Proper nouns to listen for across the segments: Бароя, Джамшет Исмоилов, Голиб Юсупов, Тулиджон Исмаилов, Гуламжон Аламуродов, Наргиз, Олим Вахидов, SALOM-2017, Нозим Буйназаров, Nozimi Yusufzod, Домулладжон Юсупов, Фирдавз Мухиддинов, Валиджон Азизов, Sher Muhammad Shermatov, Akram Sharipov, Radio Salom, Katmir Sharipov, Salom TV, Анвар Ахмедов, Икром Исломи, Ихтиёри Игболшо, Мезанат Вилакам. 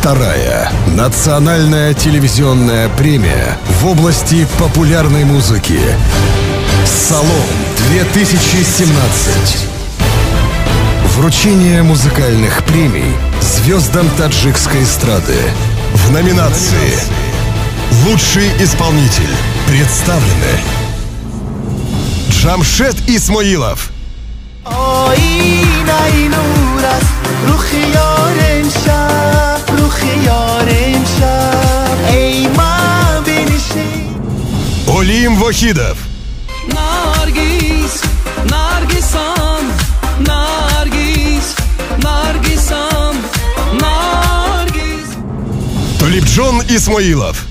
Вторая национальная телевизионная премия в области популярной музыки. Salom 2017. Вручение музыкальных премий звездам таджикской эстрады. В номинации «Лучший исполнитель» представлены Джамшет Исмоилов, Олим Вахидов, Наргиз, Наргизам, Наргиз, Наргизам, Наргиз, Тулиджон Исмаилов,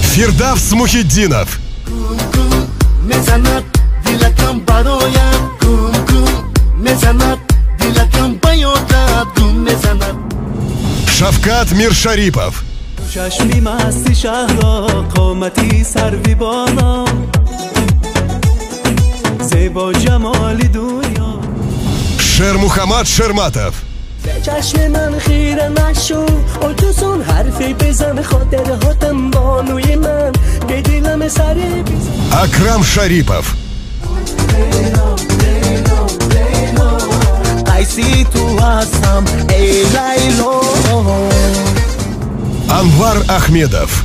Фирдавз Мухиддинов, Мезанат Вилакам, Бароя, Мезанат Вилакам, Байота, Мезанат. Katmir Sharipov, Sher Muhammad Shermatov, Akram Sharipov, Анвар Ахмедов,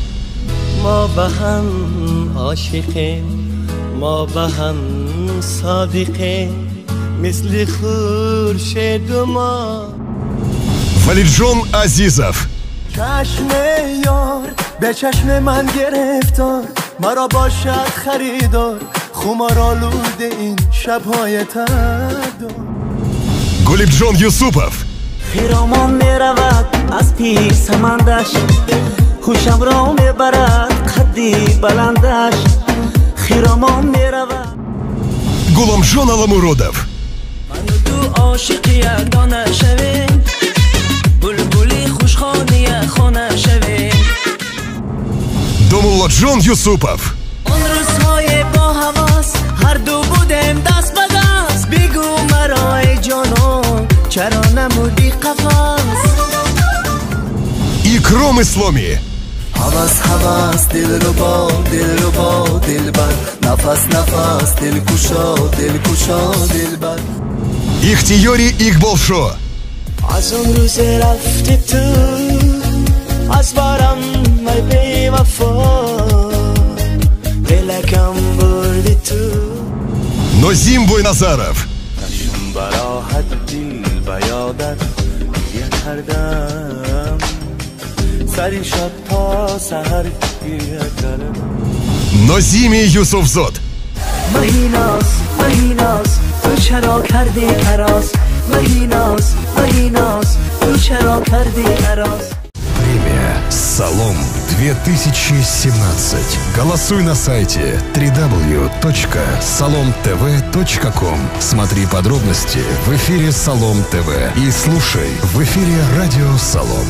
Валиджон Азизов, Голиб Юсупов, Гуламжон Аламуродов, Домулладжон Юсупов, Икром Исломи, Ихтиёри Игболшо, Нозим Буйназаров, Nozimi Yusufzod, премия Salom 2017. Голосуй на сайте www.salomtv.com. Смотри подробности в эфире Salom TV и слушай в эфире радио Salom.